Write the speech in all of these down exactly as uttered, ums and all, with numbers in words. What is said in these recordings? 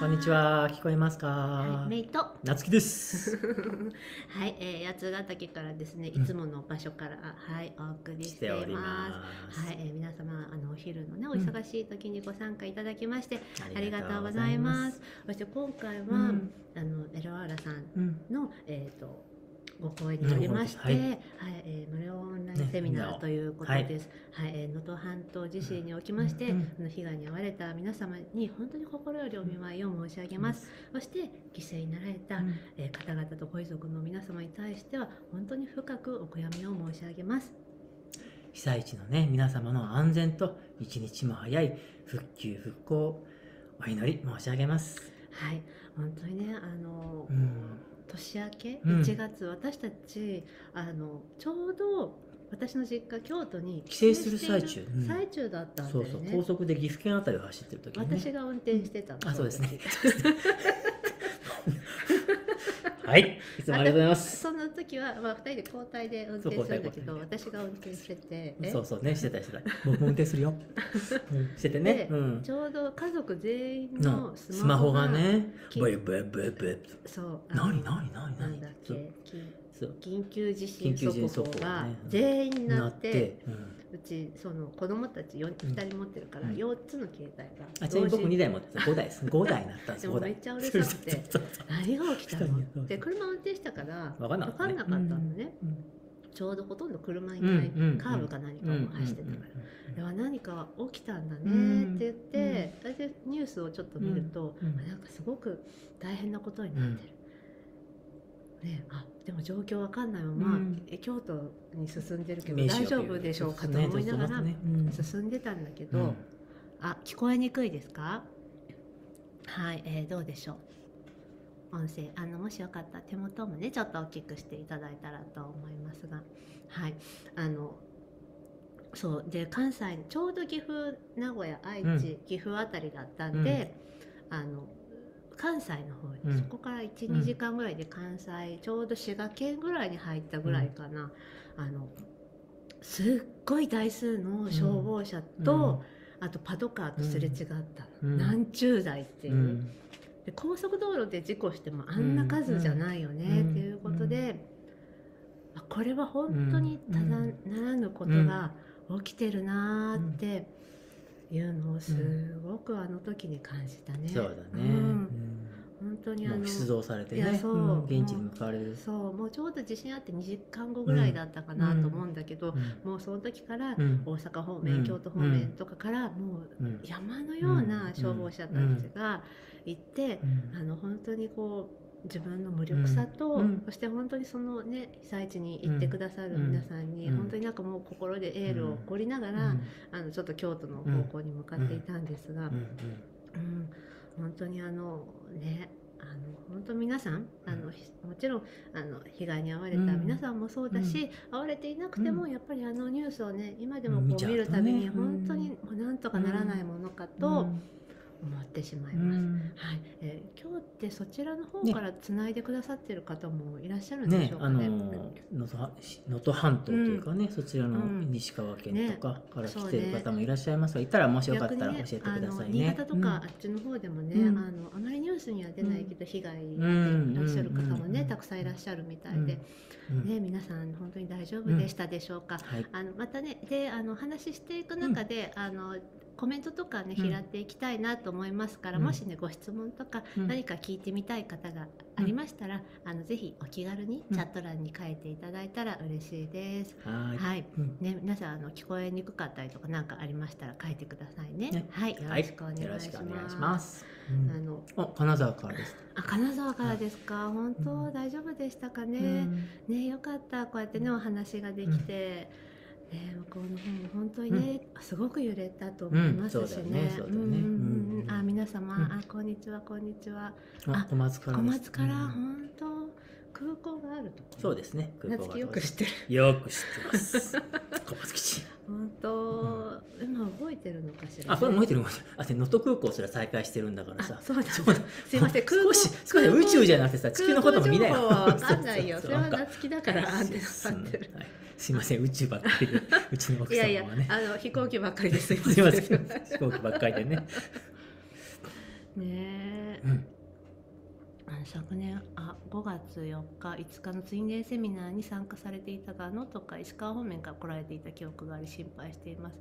こんにちは。聞こえますか？はい、メイトなつきです。はい、えー、八ヶ岳からですね、いつもの場所から、うん、はい、お送りしています。はい、えー、皆様あのお昼のねお忙しい時にご参加いただきまして、うん、ありがとうございます。そして今回は、うん、あのエロアラさんの、うん、えっと。ご講演にとりまして、はい、はいえー、無料オンラインセミナーということです。はい、えー、能登半島地震におきまして、うんうん、被害に遭われた皆様に本当に心よりお見舞いを申し上げます。うん、そして犠牲になられた、うんえー、方々とご遺族の皆様に対しては本当に深くお悔やみを申し上げます。被災地のね皆様の安全と一日も早い復旧復興をお祈り申し上げます。はい、本当にねあの。うん年明けいちがつ、うん、私たちあのちょうど私の実家京都に帰省する最中最中だったんで、ねうん、そうそう高速で岐阜県あたりを走ってる時に、ね、私が運転してたの、うん、あそうですねはいいつもありがとうございます。その時は、まあ、ふたりで交代で運転するんだけど、ね、私が運転しててそうそうねしてたしてた僕も運転するよしててね、うん、ちょうど家族全員のスマホがねブイブイブイブイそう何何何何だっけ緊急地震速報が全員になってうちその子供たちふたり持ってるからよっつの携帯がちなみに僕にだい持ってたごだいですごだいになったんですでもめっちゃうるさくて何が起きたのって車運転したから分かんなかったんだねちょうどほとんど車いないカーブか何かを走ってたから何か起きたんだねって言って大体ニュースをちょっと見るとなんかすごく大変なことになってる。ね、あでも状況わかんないまま、うん、京都に進んでるけど大丈夫でしょうかと思いながら進んでたんだけど、うん、あ聞こえにくいですか？はい、えー、どうでしょう音声あのもしよかったら手元もねちょっと大きくしていただいたらと思いますがはいあのそうで関西ちょうど岐阜名古屋愛知、うん、岐阜あたりだったんで、うん、あの関西の方に、うん、そこからいち、にじかんぐらいで関西ちょうど滋賀県ぐらいに入ったぐらいかな、うん、あのすっごい台数の消防車と、うん、あとパトカーとすれ違った、うん、何十台っていう、うん、で高速道路で事故してもあんな数じゃないよねっていうことで、うん、これは本当にただならぬことが起きてるなーって。うんうんいうのをすごくあの時に感じたね。そうだね。本当にあの出動されてね、現地に向かわれる。そう、もうちょうど地震あってにじかんごぐらいだったかなと思うんだけど、もうその時から大阪方面、京都方面とかからもう山のような消防車たちが行って、あの本当にこう。自分の無力さと、うん、そして本当にそのね被災地に行ってくださる皆さんに、うん、本当になんかもう心でエールを送りながら、うん、あのちょっと京都の方向に向かっていたんですが、うんうん、本当にあのねあの本当皆さんあのもちろんあの被害に遭われた皆さんもそうだし、うん、遭われていなくてもやっぱりあのニュースをね今でもこう見るたびに本当になんとかならないものかと。うんうん思ってしまいます。はい、えー、今日ってそちらの方からつないでくださってる方もいらっしゃるんでしょうかね。能登半島というかね、うん、そちらの西川県とかから来てる方もいらっしゃいますが、ね、いたらもしよかったら教えてくださいね。ね新潟とかあっちの方でもね、うん、あのあまりニュースには出ないけど被害でいらっしゃる方もね、たくさんいらっしゃるみたいで、うん、ね皆さん本当に大丈夫でしたでしょうか。うんはい、あのまたねであの話していく中で、うん、あのコメントとかね拾っていきたいなと思いますから、うん、もしねご質問とか何か聞いてみたい方がありましたら、うん、あのぜひお気軽にチャット欄に書いていただいたら嬉しいです。はい、はいね皆さんあの聞こえにくかったりとか何かありましたら書いてくださいね。ねはいよろしくお願いします。うん、あのあ金沢からです。あ金沢からですか、はい、本当、うん、大丈夫でしたかね、うん、ねよかったこうやってねお話ができて。うんね、向こうの方も本当にね、うん、すごく揺れたと思いますしね。あ、皆様、うん、あ、こんにちは、こんにちは。あ、小松から。小松から、本当、空港があるところ。そうですね。空港が。よく知ってる。よく知ってます。小松基地。本当、今動いてるのかしら。あ、これ動いてる。あ、能登空港すら再開してるんだからさ。そうだ。すいません。少し、少し宇宙じゃなくてさ、地球のことも見ない。わかんないよ。それは夏希だから、あんてなってる。すいません宇宙ばっかりでうちの奥様はねいやいやあの飛行機ばっかりですすいません飛行機ばっかりでねねえ、うん、昨年あごがつよっかいつかのツインデーセミナーに参加されていたが、能とか石川方面から来られていた記憶があり心配しています。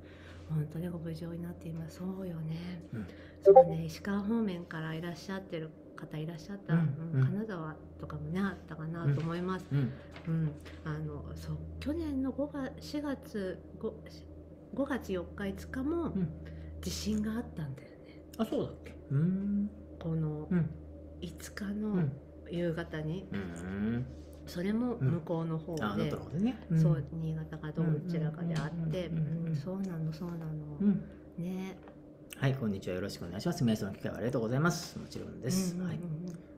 本当にご無事になっています。そうよね、うん、そうね、石川方面からいらっしゃってる方いらっしゃった、うんうん、金沢とかもねあったかなと思います。うんうんうん、あのそう去年のごがつしがつ 5, ごがつよっかいつかも地震があったんだよね。うん、あそうだっけ？うーんこのいつかの夕方に、うんうん、それも向こうの方で、うんあなたのねうん、そう新潟かどちらかであって、そうなのそうなの、うん、ね。はい、こんにちは。よろしくお願いします。皆さんの機会ありがとうございます。もちろんです。うんうんうん、はい。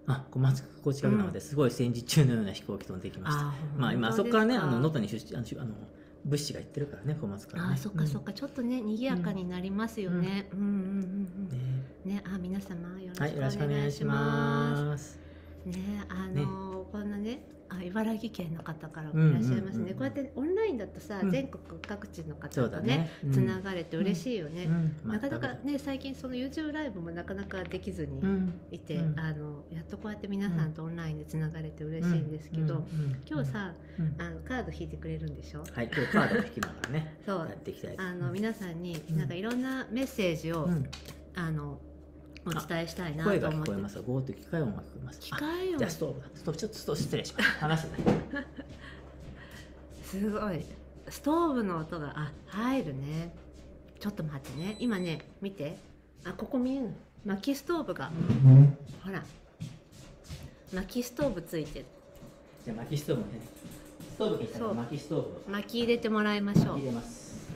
あ、小松空港近くなのですごい戦時中のような飛行機飛んできました。うん、まあ今あそこからね、あの能登に出資あのあの物資が行ってるからね、小松からね。あ、そっかそっか、うん、ちょっとね賑やかになりますよね。うんうんうんうん。ね、ねあ皆様よろしくお願いします。はい、よろしくお願いします。ね、あの、ね、こんなね。あ茨城県の方からもいらっしゃいますね、うんうんうん、こうやってオンラインだとさ、うん、全国各地の方とねつな、ね、がれて嬉しいよね、うんうん、なかなかね最近その YouTube ライブもなかなかできずにいて、うん、あのやっとこうやって皆さんとオンラインでつながれて嬉しいんですけど、うんうんうん、今日さ、うん、あのカード引いてくれるんでしょ。はい今日カードを引きながらねそうやっていきたい。あの皆さんになんかいろんなメッセージを、うん、あのお伝えしたいなと思って。声が聞こえます。ゴーと機械音が聞こえます。機械音。じゃあストーブだ。ストーブちょっとストーブ失礼します。話すね。すごいストーブの音があ入るね。ちょっと待ってね。今ね見て。あここ見えない。薪ストーブが、うん、ほら薪ストーブついてる。じゃあ薪ストーブね。ストーブ消したら薪ストーブ。薪入れてもらいましょう。入れます。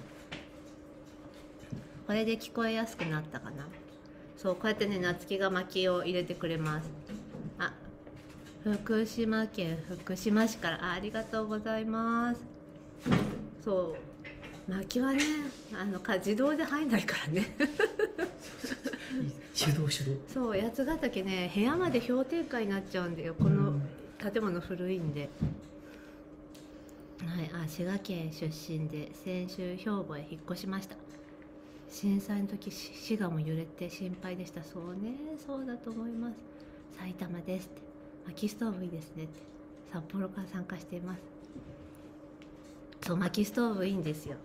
これで聞こえやすくなったかな。そうこうやってね夏希が薪を入れてくれます。あ、福島県福島市から あ, ありがとうございます。そう薪はねあの自動で入んないからね。手動手動。そう八ヶ岳ね部屋まで氷点下になっちゃうんだよこの建物古いんで。はいあ滋賀県出身で先週兵庫へ引っ越しました。震災の時滋賀も揺れて心配でした。そうねそうだと思います。埼玉ですって薪ストーブいいですねって札幌から参加しています。そう薪ストーブいいんですよ、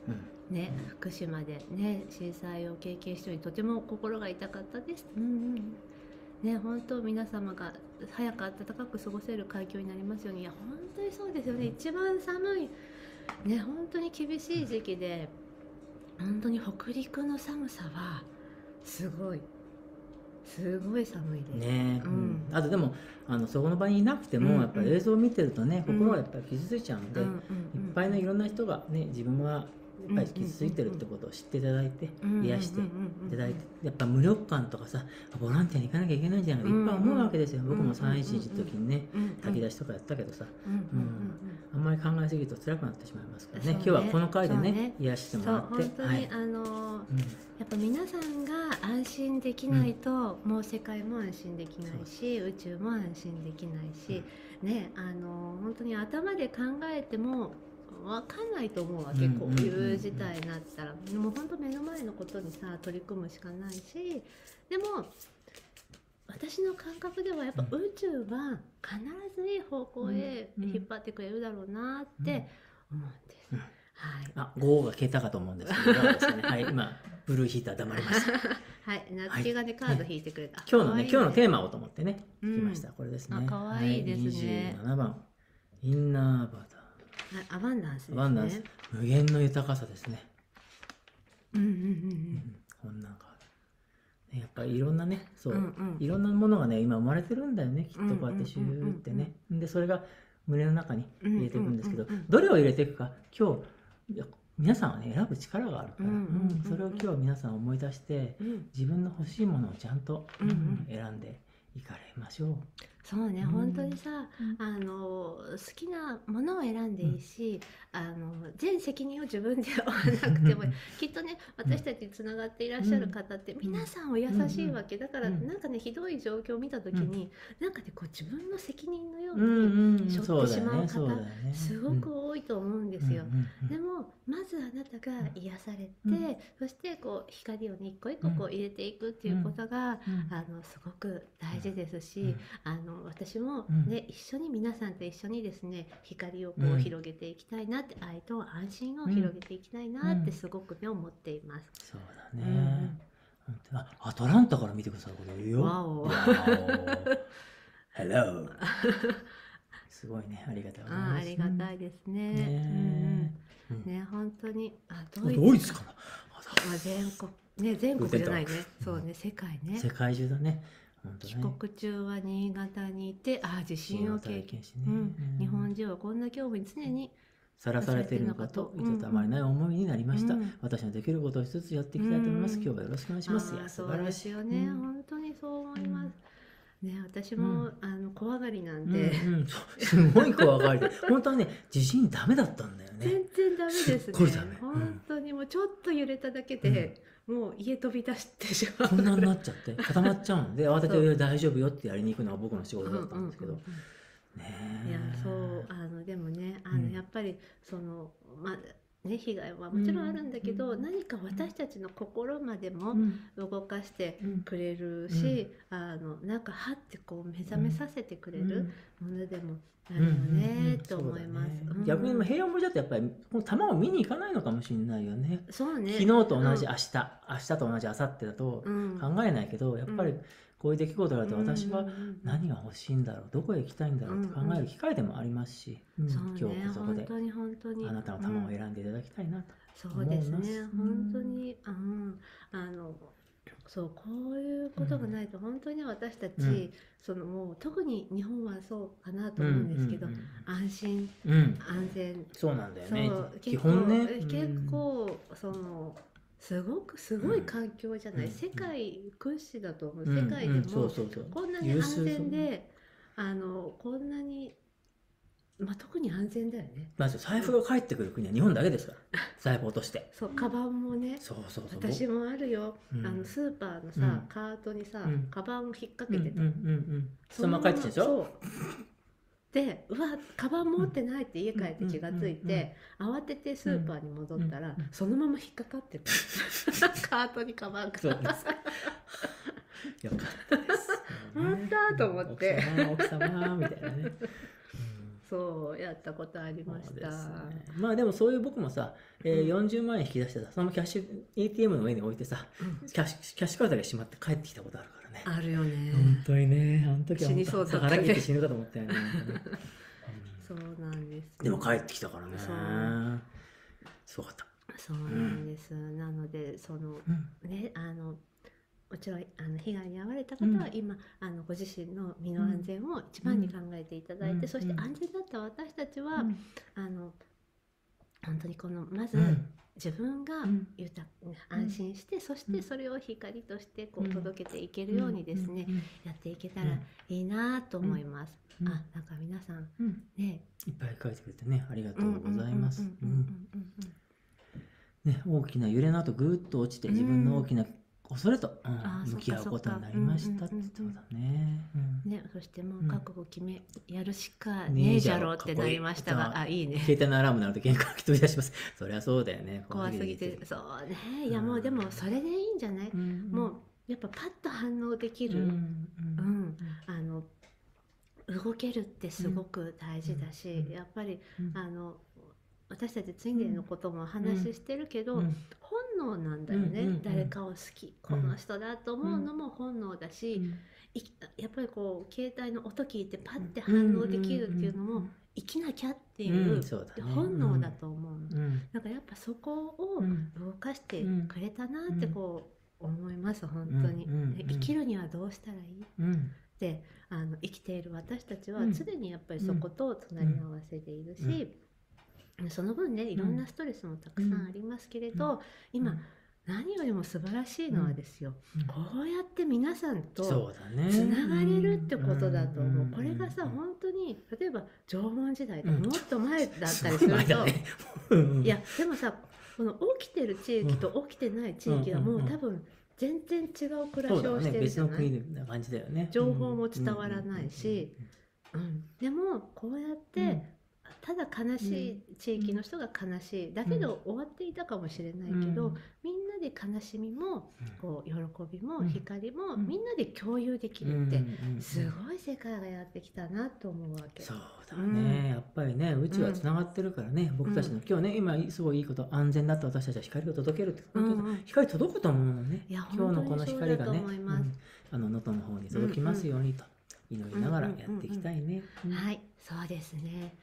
うん、ね、うん、福島でね震災を経験しておりとても心が痛かったです、うんうん、ね本当皆様が早く暖かく過ごせる環境になりますように。いや本当にそうですよね、うん、一番寒いね本当に厳しい時期で、うん本当に北陸の寒さはすごいすごい寒いですね、うん、あとでもあのそこの場にいなくても、うんうん、やっぱ映像を見てるとね心がやっぱり傷ついちゃうんで、うんうんうん、いっぱいのいろんな人がね自分はやっぱり傷ついてるってことを知っていただいて、うんうん、癒していただいて、やっぱ無力感とかさボランティアに行かなきゃいけないんじゃないかいっぱい思うわけですよ、うんうん、僕もさんいちいちの時にね、うんうん、炊き出しとかやったけどさ、うんうんうんあんまり考えすぎると辛くなってしまいますからね。今日はこの回でね、ね癒してもらって、本当に、はい、あのーうん、やっぱ皆さんが安心できないと、うん、もう世界も安心できないし、宇宙も安心できないし、うん、ねあのー、本当に頭で考えてもわかんないと思うわけ、うん、こういう事態になったら、うん、もう本当目の前のことにさ取り組むしかないし、でも。私の感覚ではやっぱ宇宙は必ずいい方向へ引っ張ってくれるだろうなって思うんです、うんうんうんはい、あゴーが消えたかと思うんですけどです、ねはい、今ブルーヒーター黙りましたはい夏希がね、はい、カード引いてくれた、ね、今日のね今日のテーマをと思ってね引きました、うん、これですね。あ可愛いですね、はい、にじゅうななばんインナーバダーアバンダンスですね。アバンダンス無限の豊かさですね。うんうんうんうん、うん、こんな感じやっぱりいろんなねそう、うんうん、いろんなものがね今生まれてるんだよねきっとこうやってシューってね、うんうん、でそれが胸の中に入れていくんですけど、うんうんうんうん、どれを入れていくか今日皆さんはね選ぶ力があるから、うんうんうん、それを今日皆さん思い出して、うん、自分の欲しいものをちゃんと、うんうん、選んでいかれましょう。そうね、うん、本当にさ、うん、あの好きなものを選んでいいし、うん、あの全責任を自分で負わなくてもきっとね私たちにつながっていらっしゃる方って皆さんお優しいわけだから、うん、なんかねひどい状況を見た時に、うん、なんかねこう自分の責任のように背負ってしまう方、うんうんうねうね、すごく多いと思うんですよ、うん、でもまずあなたが癒されて、うん、そしてこう光をね一個一個こう入れていくっていうことが、うんうん、あのすごく大事ですし、うん、あのの私も、ね、うん、一緒に皆さんと一緒にですね、光をこう広げていきたいなって、うん、愛と安心を広げていきたいなってすごく、ね、うん、思っています。そうだね、うん、あ、アトランタから見てください、これよ。わおヘローすごいね、ありがたいです、ね、あ、ありがたいですね、ね、うん、ね、本当に、あ、ドイツ、ドイツかな、まあ、全国ね、全国じゃないね、そうね、世界ね、世界中だね。帰国中は新潟にいて、ああ、地震を経験しね、日本人はこんな恐怖に常にさらされているのかと、いたたまれない思いになりました。私のできることを一つやっていきたいと思います。今日はよろしくお願いします。そうですよね、本当にそう思います。ね、私もあの怖がりなんで、すごい怖がりで、本当はね、地震ダメだったんだよね。全然ダメですね。本当にもうちょっと揺れただけで。もう家飛び出してしまう、こんなになっちゃって固まっちゃうんで、慌てて大丈夫よってやりに行くのが僕の仕事だったんですけど、いや、そう、あのでもね、あのやっぱりその、まあね、被害はもちろんあるんだけど、何か私たちの心までも動かしてくれるし、あのなんかはってこう目覚めさせてくれるものでもなるよねと思います。逆に平安盛りだとやっぱりこの玉を見に行かないのかもしれないよね。そうね。昨日と同じ明日、明日と同じ明後日だと考えないけど、やっぱりこういう出来事があると私は何が欲しいんだろう、どこへ行きたいんだろうって考える機会でもありますし、今日こそこであなたの玉を選んでいただきたいなと思います。そうですね。本当に、あの。そうこういうことがないと本当に私たち、うん、そのもう特に日本はそうかなと思うんですけど、安心、うん、安全、そうなんだよね、基本ね、結構そのすごくすごい環境じゃない、うん、世界屈指だと思う、世界でもこんなに安全で、あのこんなに。まあ特に安全だよね。まあ財布が返ってくる国は日本だけですから、財布落として、そうカバンもね、そうそうそう、私もあるよ、あのスーパーのさカートにさカバンを引っ掛けてた、そのまま帰ってきたでしょ、でうわカバン持ってないって家帰って気がついて、慌ててスーパーに戻ったらそのまま引っかかってた、カートにカバンが。よかったです、本当と思って、奥様みたいなね、そうやったことありました。まあでもそういう僕もさ、よんじゅうまんえん引き出してさ、そのキャッシュ エーティーエム の上に置いてさ、キャッシュカードだけしまって帰ってきたことあるからね。あるよね、本当にね、あの時は本当腹切って死ぬかと思ったよね。そうなんです、でも帰ってきたからね、すごかった。そうなんです。なのでそのね、あのもちろんあの被害に遭われた方は今、あのご自身の身の安全を一番に考えていただいて、そして安全だった私たちは、あの本当にこのまず自分が豊安心して、そしてそれを光としてこう届けていけるようにですね、やっていけたらいいなと思います。あ、なんか皆さんね、いっぱい書いてくれてね、ありがとうございます。ね、大きな揺れの後ぐっと落ちて自分の大きな恐れと向き合うことになりましたってことだね。ね、そしてもう覚悟決め、やるしかねえじゃろうってなりましたが、あ、いいね。携帯のアラームなると喧嘩が飛び出します。そりゃそうだよね。怖すぎて、そうね。いやもうでもそれでいいんじゃない。もうやっぱパッと反応できる、うん、あの動けるってすごく大事だし、やっぱりあの私たちツインデーのことも話してるけど。本能なんだよね。誰かを好き、この人だと思うのも本能だし、うん、やっぱりこう携帯の音聞いてパッて反応できるっていうのも生きなきゃっていう本能だと思う。なんかやっぱそこを動かしてくれたなってこう思います。本当に生きるにはどうしたらいい？うんで、あの生きている私たちは常にやっぱりそこと隣り合わせでいるし。その分ね、いろんなストレスもたくさんありますけれど、うん、今何よりも素晴らしいのはですよ、うん、こうやって皆さんとつながれるってことだと思う。これがさ、本当に例えば縄文時代とかもっと前だったりすると、うん、いやでもさ、この起きてる地域と起きてない地域はもう多分全然違う暮らしをしてるじゃない、情報も伝わらないし、でもこうやってただ悲しい、地域の人が悲しいだけど終わっていたかもしれないけど、みんなで悲しみもこう喜びも光もみんなで共有できるってすごい世界がやってきたなと思うわけ。そうだね、やっぱりね、うちはつながってるからね、僕たちの今日ね、今すごいいいこと、安全だった私たちは光を届けるって、光届くと思うのね。今日のこの光がね、あの能登の方に届きますようにと祈りながらやっていきたいね。はい、そうですね。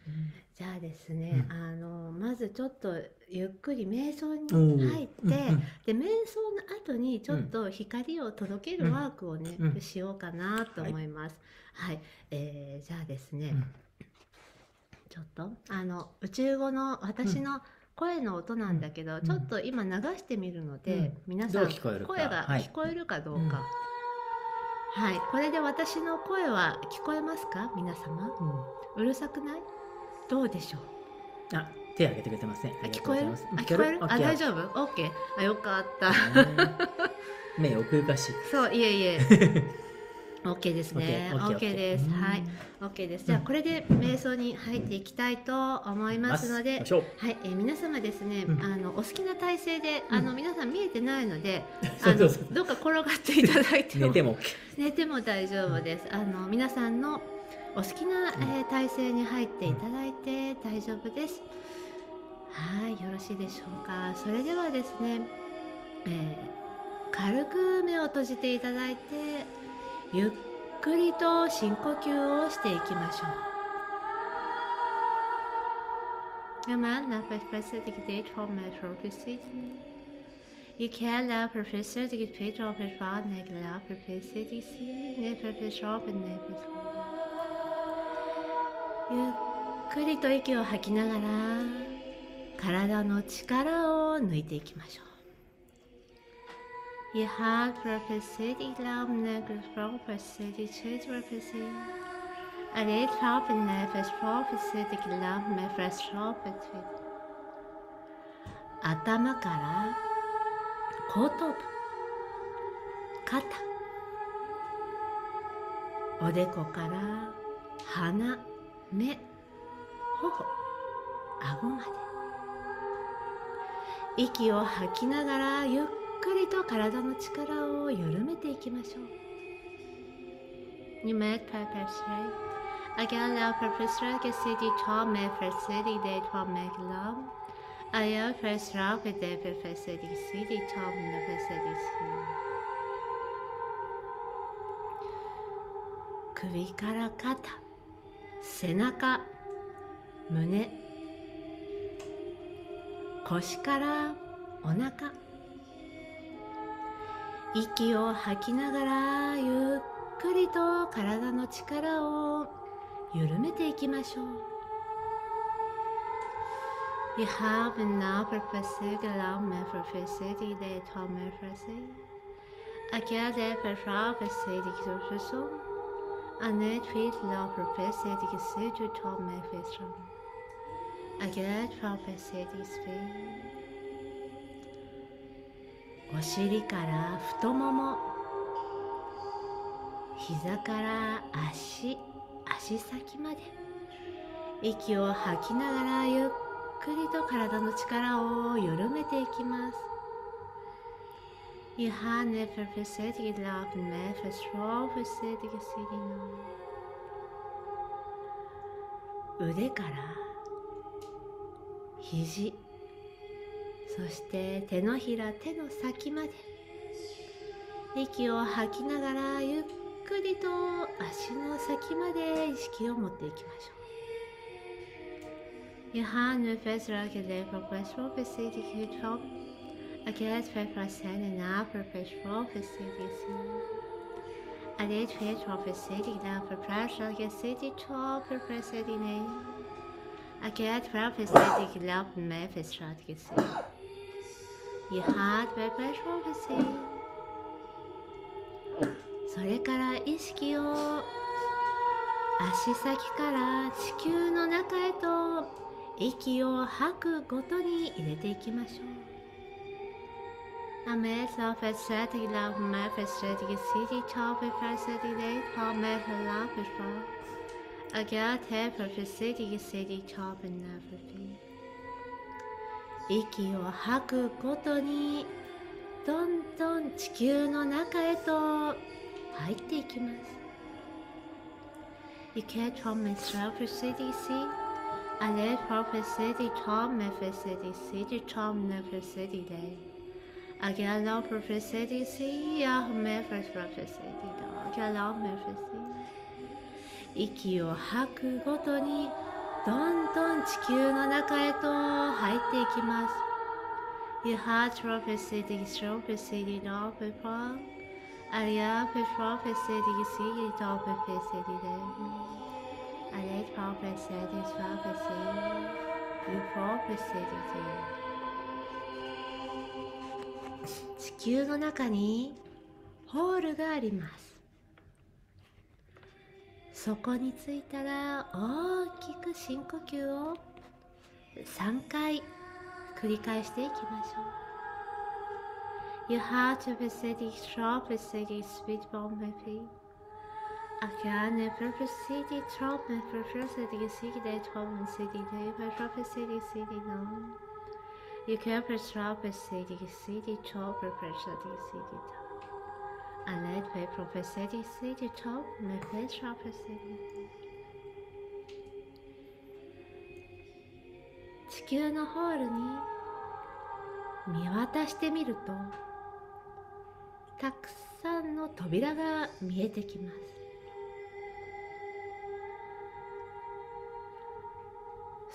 じゃあですね、あのまずちょっとゆっくり瞑想に入って、で瞑想の後にちょっと光を届けるワークをねしようかなと思います。はい、えー、じゃあですね、ちょっとあの宇宙語の私の声の音なんだけど、ちょっと今流してみるので、皆さん声が聞こえるかどうか。はい、これで私の声は聞こえますか皆様、うん、うるさくないどうでしょう。あ、手挙げてくれてますね。聞こえる、あ、聞こえる、あ、大丈夫 オーケー、 あ、よかった。目奥ゆかしい。そう、いえいえ。オーケー ですね。 オーケー です。はい、 オーケー です。じゃあこれで瞑想に入っていきたいと思いますので、はい、皆様ですね、あのお好きな体勢で、あの皆さん見えてないので、あのどうか転がっていただいても、寝ても寝ても大丈夫です。あの皆さんのお好きな体勢に入っていただいて大丈夫です。はい、よろしいでしょうか。それではですね、え軽く目を閉じていただいて。ゆっくりと深呼吸をしていきましょう。Gemeinsam nach Professor Digität vom Metropolitan. Ihr kennt nach Professor Digität auf der Fahrt nach nach Professor Digität nach Professor Open nach Professor. ゆっくりと息を吐きながら体の力を抜いていきましょう。Ihr Herz verfestigt, ihr Glauben nicht gesprochen, verfestigt, ihr Schritt verfestigt. Alle Tauben nicht versprochen, verfestigt, ihr Glauben nicht versprochen. Atama kara, kotobu, kata. Odeko kara, hana, me, hoho, ago made. 息を吐きながらゆっゆっくりと体の力を緩めていきましょう。夢パーパスレイ。アギャラパーパスレイケシティトーメフェスティデイトーメグラム。アヤフェスラペデフェスティシティトーメフェスティシ。首から肩、背中、胸、腰からお腹。息を吐きながらゆっくりと体の力を緩めていきましょう。Wir haben nach Professor Glauben mehr Professor die der Tom mehr Professor. Akia der Professor die Professor. Annette wird nach Professor die Professor Tom mehr Professor. Akia der Professor die Professor。お尻から太もも、膝から足、足先まで息を吐きながらゆっくりと体の力を緩めていきます。腕から肘、そして手のひら、手の先まで息を吐きながらゆっくりと足の先まで意識を持っていきましょう。Ihr Herz wird manchmal gesehen. それから意識を足先から地球の中へと息を吐くごとに入れていきましょう。アメスラフェスティラフマフェスティシティトーフェスティレイトメフラフェスティ अज्ञात है पर फिर से ये सेरी超分な不備。息を吐くことにどんどん地球の中へと入っていきます。池超めしら不思議し、あれ超不思議超め不思議し、超め不思議で。Agyalau profesedi si yahme profesedi da agyalau profesedi. Ikiを吐くごとにどんどん地球の中へと入っていきます。You have profesedi show profesedi no pepper. Alia profesedi si do profesedi de. Alia profesedi so profesedi. You profesedi de.地球の中にホールがあります。そこに着いたら大きく深呼吸をさんかい繰り返していきましょう。 You have to be steady, sharp, steady, sweet, warm, happy. Again, never steady, sharp, never steady, steady, warm, steady, never steady, steady, no.You can press up a city, city, top, pressure, city, top. I let my professor, city, top, my face, up a city. 地球のホールに見渡してみると、たくさんの扉が見えてきま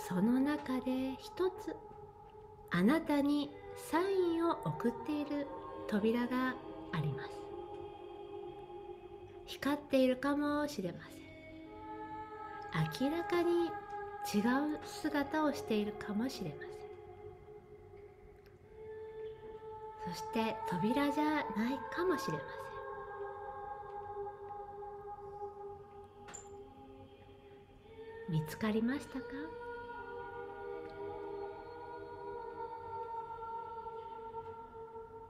す。その中で一つ、あなたにサインを送っている扉があります。光っているかもしれません。明らかに違う姿をしているかもしれません。そして扉じゃないかもしれません。見つかりましたか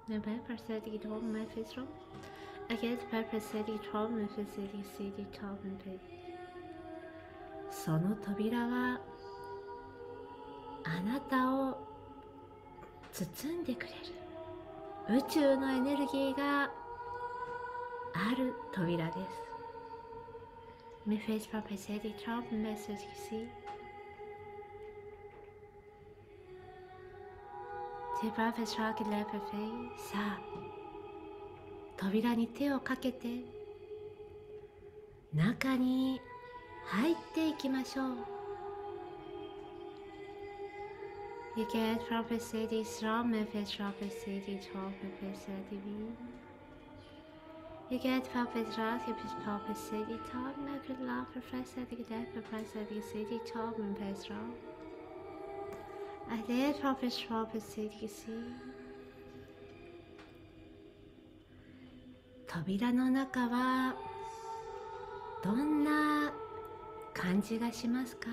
？My purpose said it all, my face wrong. I guess purpose said it all, my face said it, said it all, my face. その扉はあなたを包んでくれる。宇宙のエネルギーがある扉です。My face purpose said it all, my face said it.さあ、扉に手をかけて中に入っていきましょう。I did have a shop at city. 扉の中はどんな感じがしますか？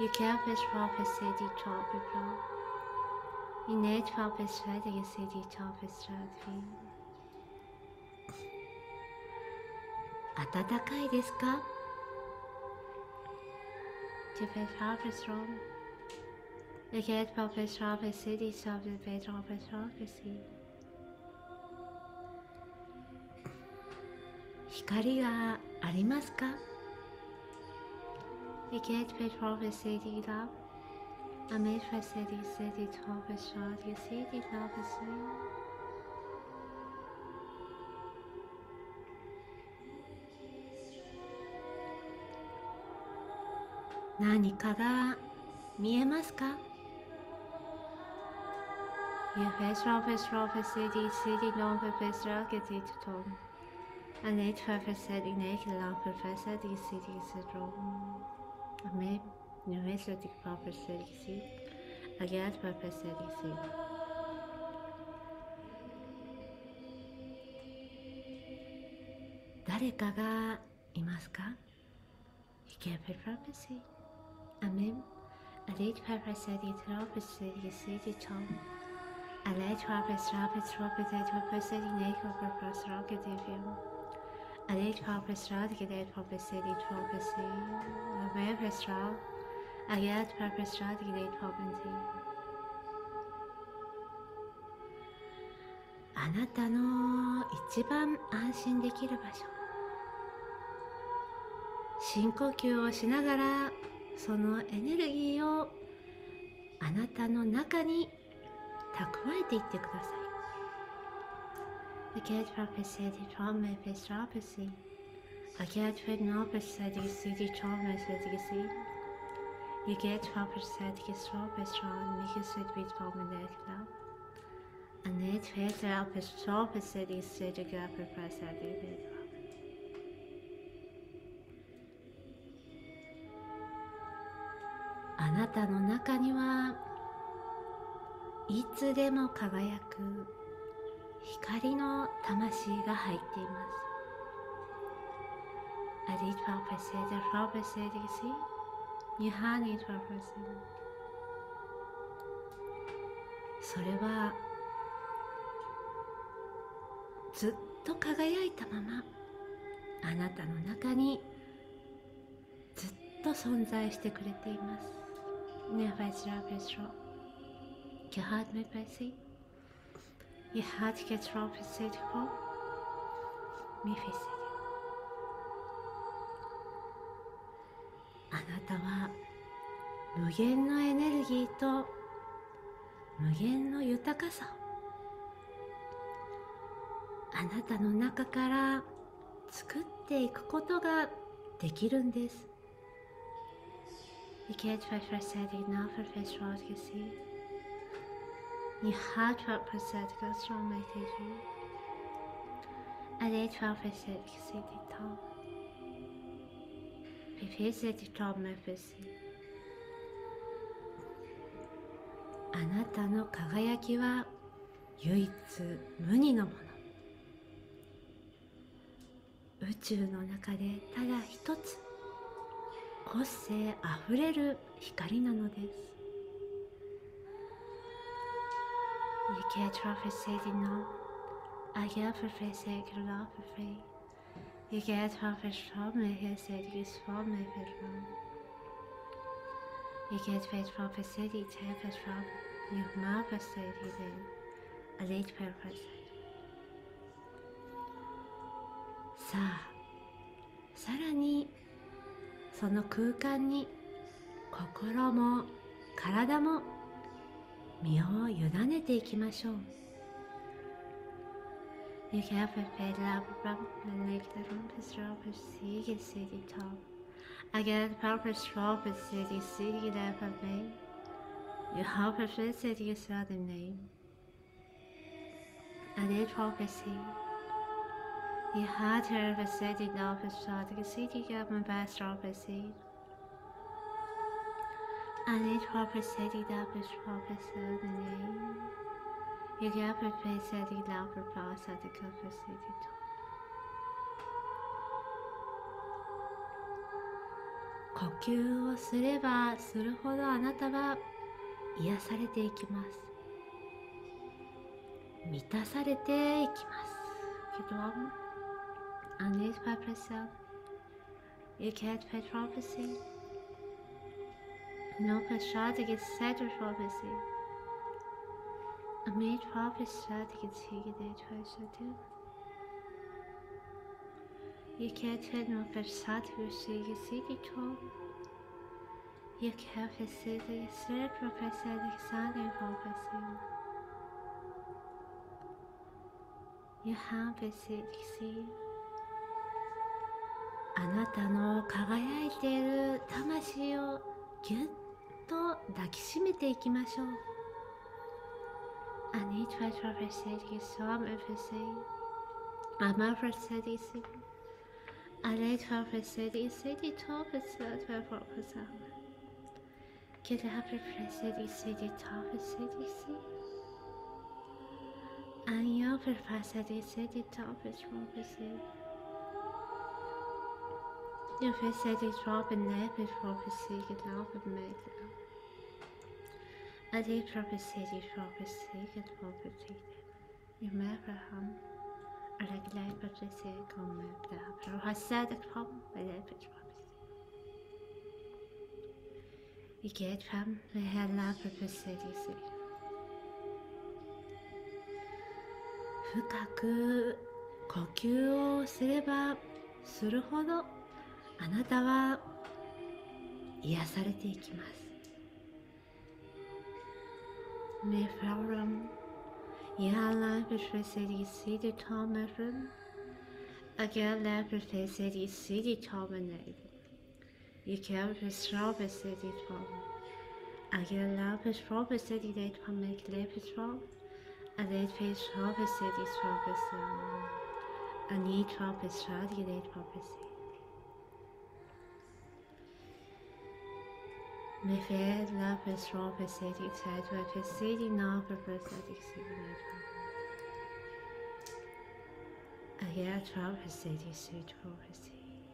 You can't be shop at city top people. You need to have a strategy city top strategy. 暖かいですか？The bed of the storm. The gate of the storm is city, so the bed of the storm is sea. 光がありますか？ The gate of the city, love. A made for city, city, top of the storm, the city, love is sea.何かが見えますか？ You face off a strong city, city, long professor, get it to Tom. A net professor, naked long professor, the city is a drone. A map, the methodic professor, see. A get professor, see. Darekaがいますか？ You can't be prophecy.I mean, I did purpose said it, Robert said you said it all. I let Robert Robert Robert that Robert said you make over first rocket if you. عليك فرسترا تقدر فرستي دي فرستي وبيا فرسترا أجاد فرسترا تقدر فرستي. あなたの一番安心できる場所、深呼吸をしながらそのエネルギーをあなたの中に蓄えていってください。أكاد فرفسادي توم فرفسرابسي أكاد فنو فرفسادي سيدي توم فرفسادي يكاد فرفسادي سرابسران ميكسد بيت بامداكلا أنت فترة فرفسادي سيدي فرفسادي بيت。あなたの中にはいつでも輝く光の魂が入っています。それはずっと輝いたままあなたの中にずっと存在してくれています。あなたは無限のエネルギーと無限の豊かさをあなたの中から作っていくことができるんです。あなたの輝きは唯一無二のもの。宇宙の中でただ一つ個性あふれる光なのです。さあ、さらにその空間に心も体も身を委ねていきましょう。I need proper setting up with proper name. You get prepared setting up for power at the comfort city. Kokuをすればするほどあなたは癒されていきます。満たされていきます。I need proper self. You can't pay proper setting.No pressure gets set for prophecy. I made prophecy gets taken that twice or two. You can't fit no pressure to see your city tall. You can't fit the third professor exciting prophecy. You have a city.あなたの輝いている魂をぎゅっとと抱きしめていきましょう。I need to represent you so I'm everything. I'm represent you. I need to represent you. City top is not very popular. Can I have represent you? City top is city sea. I need to represent you. City top is property. Your face is drop and nap is property. Get out of me.I did prophecy, prophecy, get property. You may have a home. I like life, but they say, come with the هروح أساعدك الحب. بدأت بتفهم بكي أفهم لهاللعبة بالسادسة.深く呼吸をすればするほど、あなたは癒されていきます。Med Frauen ihrer befestigt die Taumeln, ageller befestigt die Taumeln, ihr Kerl befestigt die Taumeln, ageller befestigt die Taumeln, klebt Frau, adet befestigt die Taumeln, ani befestigt die Taumeln. Mir fehlt la Person bestätigt Zeit, weil bestätigt die Narbe bestätigt sie nicht. Aber ja, Traum bestätigt sie, Traum bestätigt.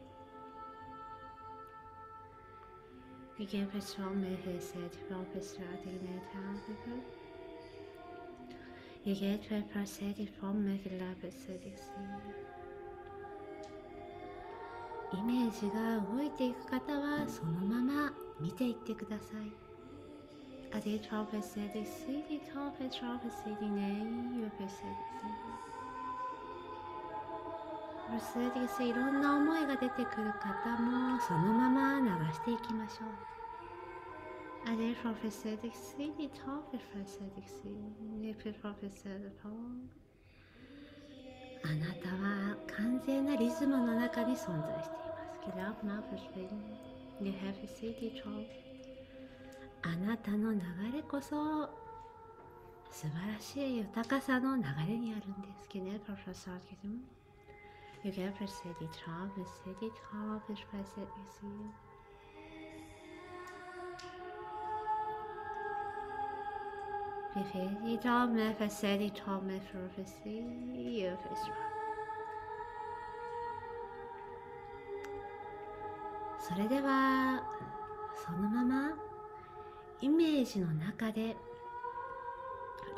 Wir gehen Person mehr bestätigt, Traum bestätigt nicht haben. Ihr geht bei bestätigt Form mehr la bestätigt sie. イメージが動いていく方はそのまま見ていってください。あでトラベセディシディトペトラベセディネイヨペセディセディセいろんな思いが出てくる方もそのまま流していきましょう。あでトラベセディシディトペトラベセディシネペトラベセディト。あなたは完全なリズムの中に存在しています。キラーマフェル。You have a city job. あなたの流れこそ素晴らしい豊かさの流れにあるんですけどね、プロフェッサーです。You have a city job, a city job, a city job. フェッシージョブ、メフェッシージョブ、メフェッシー、ユーフェッシー。それではそのままイメージの中で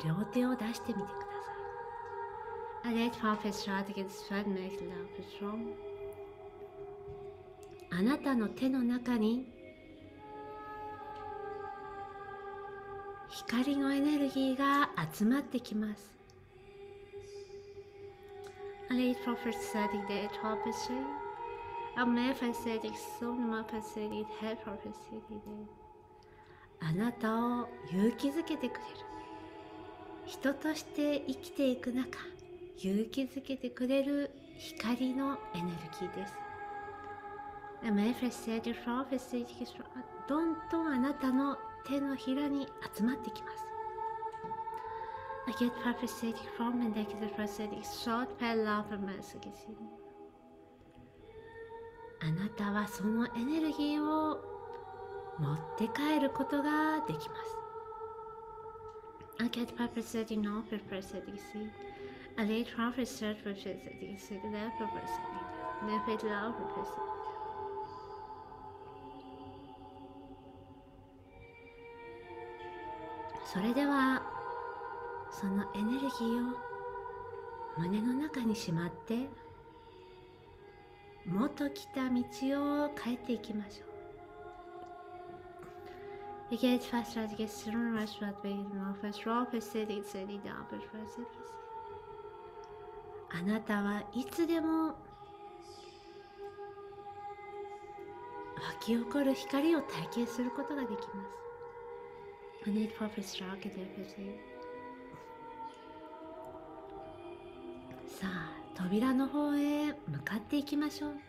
両手を出してみてください。あれトラフェスラー的スファンメイクラブション。あなたの手の中に光のエネルギーが集まってきます。あれトラフェスラー的でトラフェスラーAm Mehrfachsetig, so mehrfachseitig, halbfachseitig. あなたを勇気づけてくれる。人として生きていく中、勇気づけてくれる光のエネルギーです。Am Mehrfachseitig, halbfachseitig、どんどんあなたの手のひらに集まってきます。Again, halbfachseitig, halbfachseitig, halbfachseitig, short per laubermäßig sind。あなたはそのエネルギーを持って帰ることができます。あけたパプセディノペプセディシアレイトラフェスセプセディシレプセディネフェッラウペセディ。それではそのエネルギーを胸の中にしまって元来た道を変えていきましょう。Ich gehe jetzt fast als gestern, was war wegen auf das Rope, City, City, da, aber was ist das? あなたはいつでも湧き起こる光を体験することができます。あなたは別に開けてください。さあ。扉の方へ向かっていきましょう。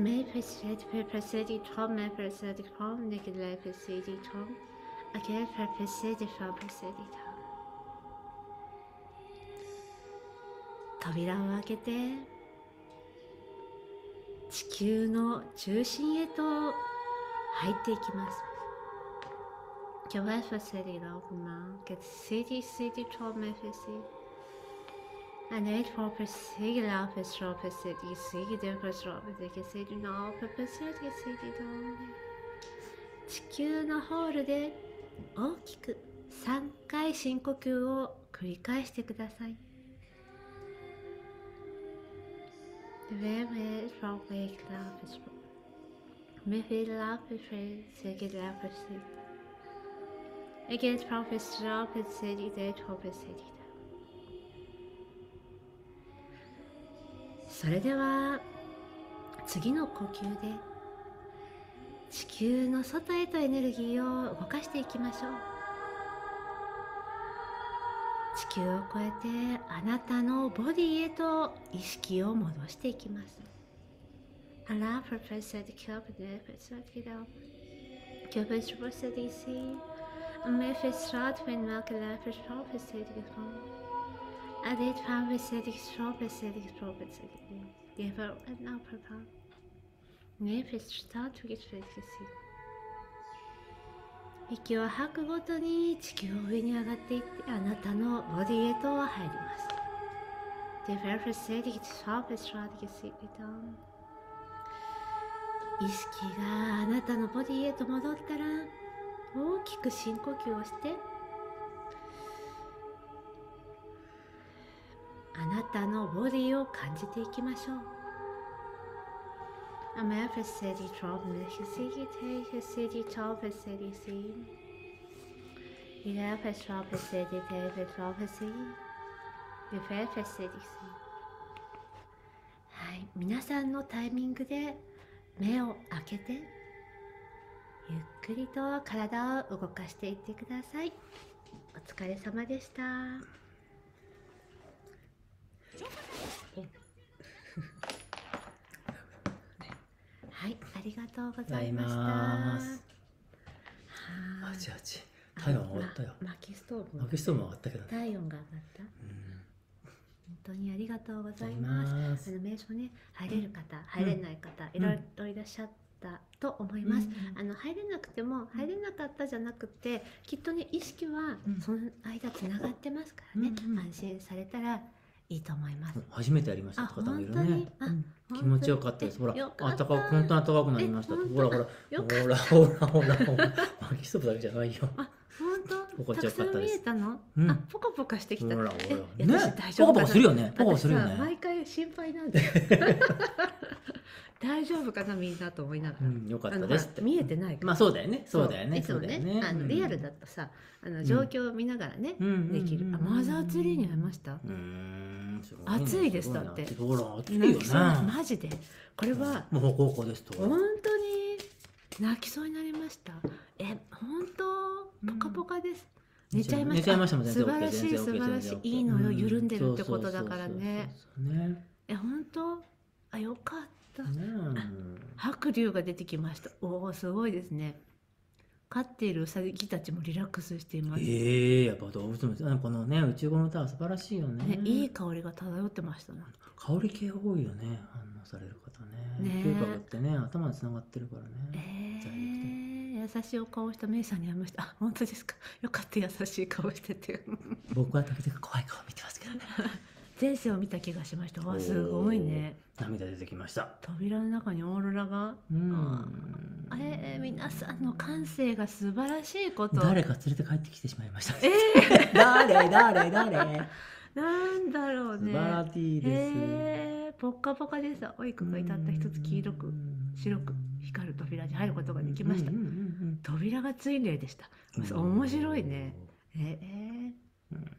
メプセディプセディトメプセディフォンネギレプセディトアケプセディファプセディト。扉を開けて地球の中心へと入っていきます。今日はプセディローマンケセディセディトメプセディあれトラペスセギラペストラペスセディセギデペストラペスセギセディナペペスセディセディド。地球のホールで大きくさんかい深呼吸を繰り返してください。Very strong, very close. Me feel love is free, so get love is free. Against profit, strong, it's city, that hope is city. それでは次の呼吸で地球の外へとエネルギーを動かしていきましょう。地球を超えてあなたのボディへと意識を戻していきます。I did find with sitting strong, with sitting strong, with sitting. Give her and now prepare. Name is start to get ready to see. 息を吐くごとに地球を上に上がっていってあなたのボディへと入ります。The very sitting strong, with strong, with sitting down. 意識があなたのボディへと戻ったら大きく深呼吸をしてあなたのボディを感じていきましょう。はい、皆さんのタイミングで目を開けてゆっくりと体を動かしていってください。お疲れ様でした。はい、ありがとうございました。あちあち、体温上がったよ。薪ストーブ。薪ストーブも上がったけど。体温が上がった。本当にありがとうございます。あの名所ね、入れる方、入れない方、いろいろいらっしゃったと思います。あの入れなくても入れなかったじゃなくて、きっとね意識はその間つながってますからね。安心されたら。いいと思います。初めてやりました方もいるね。気持ちよかったです。ほら、あったかく、本当に暖かくなりました。ほらほら、ほらほらほらほら、薪ストーブだけじゃないよ。あ、本当。たくさん見えたの？あ、ポカポカしてきた。ほらほら。ね、ポカポカするよね。ポカポカするよね。毎回心配なんで。大丈夫かなみんなと思いながら。うん、よかったですって。見えてないから。まあそうだよね。そうだよね。いつもね、あのリアルだとさ、あの状況を見ながらね、できる。あ、マザーツリーに会いました。暑いですだって。ほら暑いよな。マジで。これはもう高校ですと。本当に泣きそうになりました。え、本当ポカポカです。寝ちゃいました。素晴らしい素晴らしい。いいのよ、緩んでるってことだからね。え、本当。あ、よかった。白龍が出てきました。おお、すごいですね。飼っているウサギたちもリラックスしています。ええ、やっぱ動物もこのね、宇宙語の歌は素晴らしいよね。いい香りが漂ってました。香り系多いよね、反応される方ね。嗅覚ってね、頭につながってるからね。ええ、優しいお顔をしたメイさんに会いました。本当ですか。よかった、優しい顔してて。僕は時々怖い顔見てますけどね。前世を見た気がしました。わ、すごいね。涙出てきました。扉の中にオーロラが。うん。あれ、皆さんの感性が素晴らしいこと。誰か連れて帰ってきてしまいました。ええー。誰誰誰。なんだろうね。素晴らしいです。ええー、ぽっかぽかです。おいくがいたった一つ黄色く、白く光る扉に入ることができました。扉がツインレイでした。面白いね。ええー。うん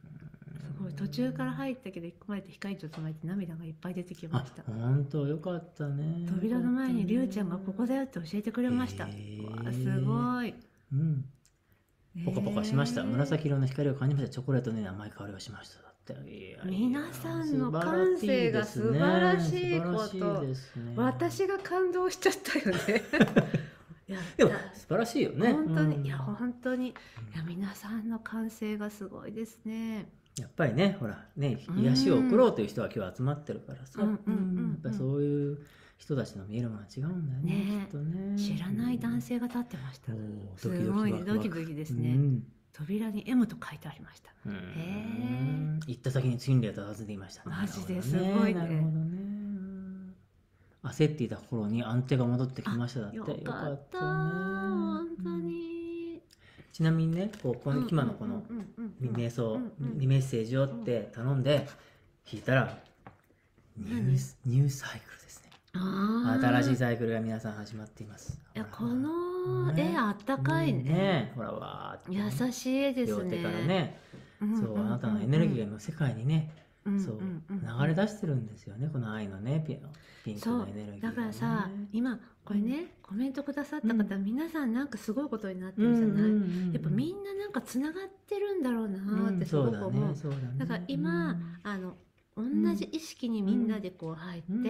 途中から入ったけど、含まれて光と繋いで涙がいっぱい出てきました。本当よかったね。扉の前にりゅうちゃんがここだよって教えてくれました。わあ、すごい。うん。ポカポカしました。紫色の光を感じました。チョコレートの甘い香りがしました。皆さんの感性が素晴らしいこと。私が感動しちゃったよね。でも素晴らしいよね。本当に、いや本当に、いや皆さんの感性がすごいですね。やっぱりね、ほらね、癒しを送ろうという人は今日集まってるからさ、やっぱりそういう人たちの見えるものは違うんだよね。知らない男性が立ってました。すごいドキドキですね。扉に エム と書いてありました。行った先にツインレイと訪ねていました。マジですごいね。焦っていた頃に安定が戻ってきましただって。よかった。本当に。ちなみにね、こう今のこの瞑想にメッセージをって頼んで弾いたらニューサイクルですね。あ、新しいサイクルが皆さん始まっています。いや、この絵あったかい ね, ねほらわーって、ね、優しい絵ですね。両手からね、そう、あなたのエネルギーが今世界にね、そう流れ出してるんですよね、この愛のね、ピンクのエネルギー、ね、だからさ、今これね、コメントくださった方、うん、皆さんなんかすごいことになってるじゃない。やっぱみんななんかつながってるんだろうなってすごく思う。だから今あの同じ意識にみんなでこう入って、うん、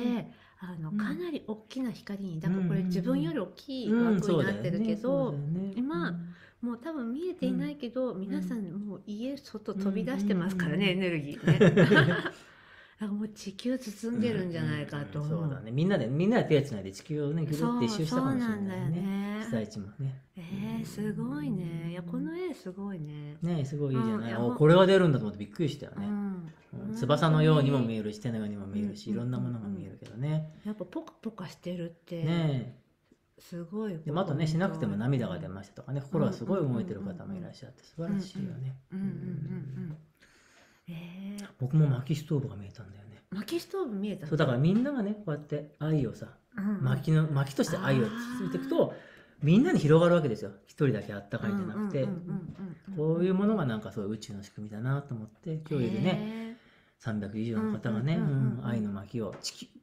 あのかなり大きな光に、だからこれ自分より大きい枠になってるけど、今もう多分見えていないけど、うん、皆さんもう家外飛び出してますからね、エネルギーね。もう地球包んでるんじゃないかと思う。そうだね。みんなでみんなで手をつないで地球をねぐるって一周したかもしれないね。そうなんだよね。被災地もね。ええ、すごいね。いや、この絵すごいね。ね、すごいいいじゃない。お、これが出るんだと思ってびっくりしたよね。翼のようにも見えるし、手のようにも見えるし、いろんなものが見えるけどね。やっぱポカポカしてるって。ね。すごい。でもあとね、しなくても涙が出ましたとかね、心がすごい動いてる方もいらっしゃって素晴らしいよね。うんうんうんうん。僕も薪ストーブが見えたんだよね。薪ストーブ見えた。そう、だからみんながね、こうやって愛をさ、薪の薪として愛を続いていくと、みんなに広がるわけですよ。一人だけあったかいんじゃなくて、こういうものがなんかそういう宇宙の仕組みだなと思って、今日よりね、さんびゃく以上の方がね、愛の薪を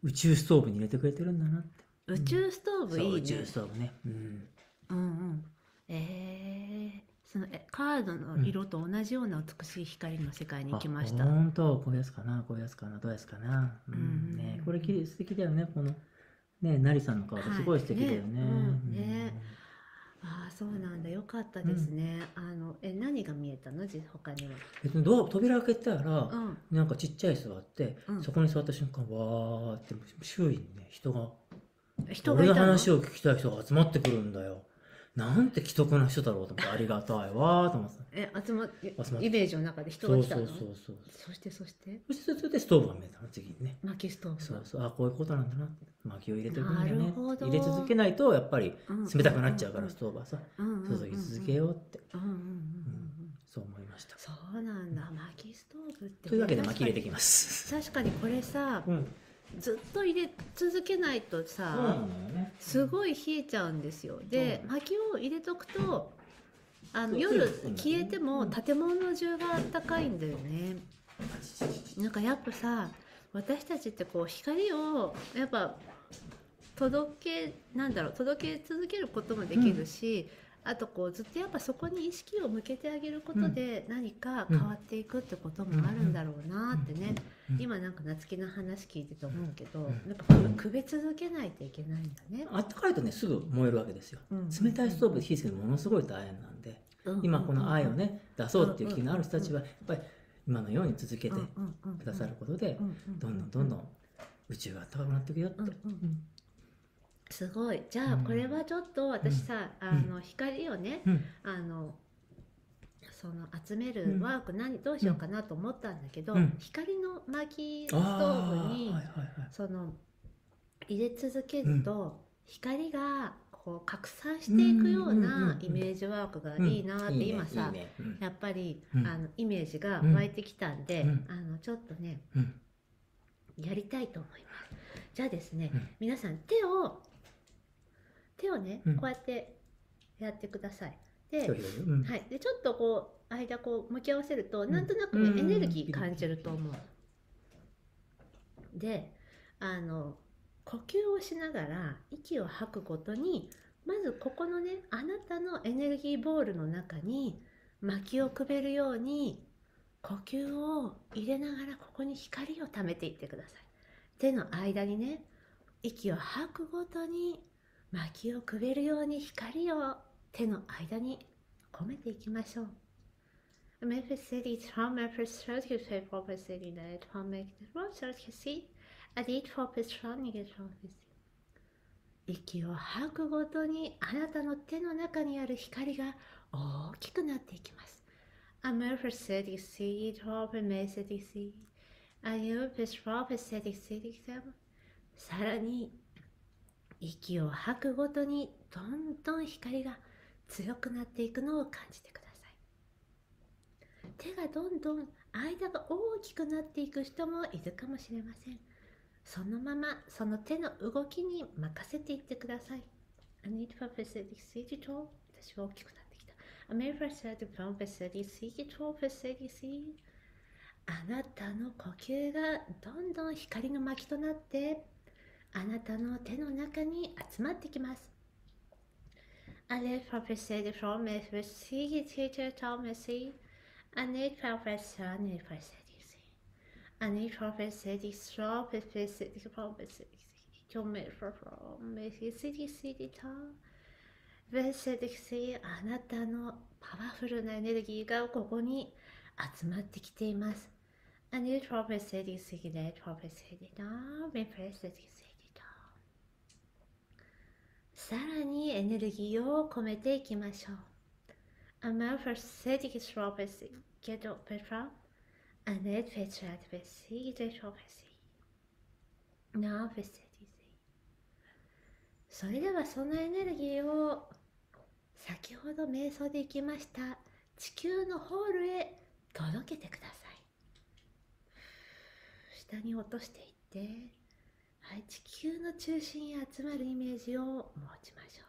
宇宙ストーブに入れてくれてるんだなって。宇宙ストーブいいね。宇宙ストーブね。うんうん。ええ、そのカードの色と同じような美しい光の世界に行きました。本当、こういうやつかな、こういうやつかな、どうやつかな。うんね、これきれい、素敵だよね、この。ね、なりさんのカードすごい素敵だよね。ね。ああ、そうなんだ、よかったですね。あの、え、何が見えたの、他には。えっと、ドア、扉開けたら、なんかちっちゃい座って、そこに座った瞬間、わーって、周囲にね、人が。人がいたの？俺の話を聞きたい人が集まってくるんだよ。なんて奇特な人だろうと思って、ありがたいわーと思って。え、集まって、イメージの中で人が来たの？そうそうそう。そしてそしてそしてそれでストーブが見えたの、次にね。薪ストーブ。そうそう。あ、こういうことなんだなって。薪を入れていくんだよね。入れ続けないと、やっぱり冷たくなっちゃうから、ストーブはさ。注ぎ続けようって。そう思いました。そうなんだ。薪ストーブって。というわけで薪入れてきます。確かにこれさ、ずっと入れ続けないとさ、ね、すごい冷えちゃうんですよ。で、薪を入れとくと、あの夜消えても建物中があったかいんだよね。なんかやっぱさ、私たちってこう光をやっぱ届けなんだろう届け続けることもできるし、うん、あとこうずっとやっぱそこに意識を向けてあげることで何か変わっていくってこともあるんだろうなってね。今なんか夏希の話聞いてて思うけど、やっぱくべ続けないといけないんだね。あったかいとね、すぐ燃えるわけですよ。冷たいストーブで火つけるのものすごい大変なんで、今この愛をね出そうっていう気のある人たちはやっぱり今のように続けてくださることで、どんどんどんどん宇宙が暖かくなっていくよって。すごい。じゃあこれはちょっと私さ、あの光をね、あのその集めるワーク何どうしようかなと思ったんだけど、光の薪ストーブにその入れ続けると光がこう拡散していくようなイメージワークがいいなって今さ、やっぱりあのイメージが湧いてきたんで、あのちょっとねやりたいと思います。じゃあですね、皆さん手を手をねこうやってやってください。で、うん、はい、でちょっとこう間こう向き合わせると、なんとなく、ね、うん、エネルギー感じると思う。うん、で、あの呼吸をしながら息を吐くごとに、まずここのね、あなたのエネルギーボールの中に薪をくべるように呼吸を入れながら、ここに光をためていってください。手の間にね、息を吐くごとに薪をくべるように光を手の間に込めていきましょう。息を吐くごとにあなたの手の中にある光が大きくなっていきます。さらに息を吐くごとにどんどん光が強くなっていくのを感じてください。手がどんどん間が大きくなっていく人もいるかもしれません。そのままその手の動きに任せていってください。I need for facility C to 私は大きくなってきた。I need for facility from facility C to facility C。 あなたの呼吸がどんどん光の巻となってあなたの手の中に集まってきます。I need for facility from facility C to facility I need for facility C I need for facility from facility from facility to make for from facility C to facility C。 あなたのパワフルなエネルギーがここに集まってきています。あなたのさらにエネルギーを込めていきましょう。あなたのそれではそのエネルギーを先ほど瞑想でいきました地球のホールへ届けてください。下に落としていって、はい、地球の中心へ集まるイメージを持ちましょう。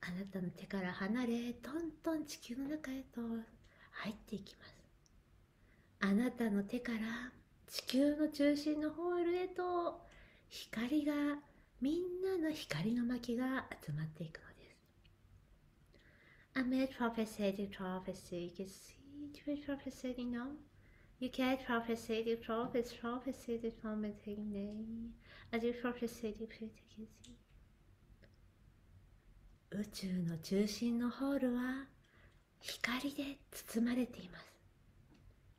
あなたの手から離れ、どんどん地球の中へと入っていきます。あなたの手から地球の中心のホールへと光が、みんなの光の巻が集まっていくのです。アメトロフェセディトロフェセディProphecy now. You can prophesy the prophets, prophesy the promising name. I do prophesy the prophecy. 宇宙の中心のホールは光で包まれています。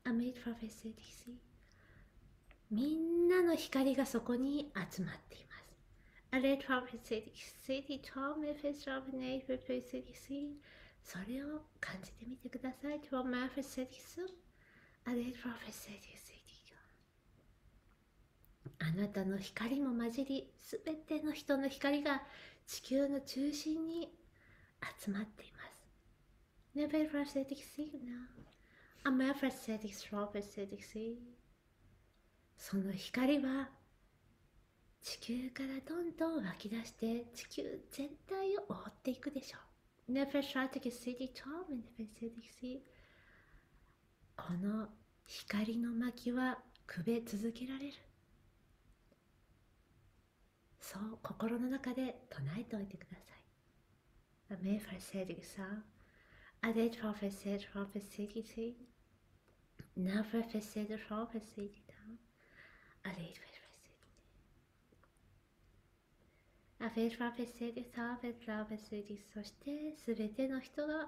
I made prophecy. みんなの光がそこに集まっています。I read prophecy. City, town, message of name, prophecy.それを感じてみてください。あなたの光も混じり、すべての人の光が地球の中心に集まっています。その光は地球からどんどん湧き出して地球全体を覆っていくでしょう。この光の巻はくべ続けられる。そう心の中で唱えておいてください。そしてすべての人が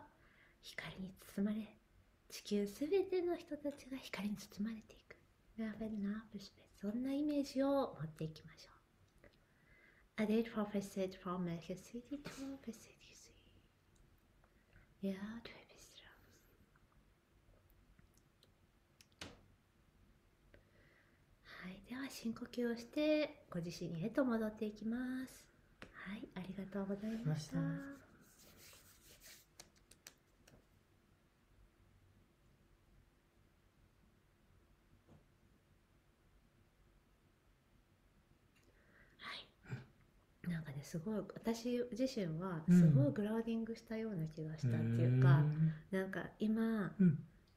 光に包まれ、地球すべての人たちが光に包まれていく。そんなイメージを持っていきましょう。はい、では深呼吸をしてご自身へと戻っていきます。はい、ありがとうございました。はい、なんかね、すごい私自身はすごいグラウディングしたような気がしたっていうか、うん、なんか今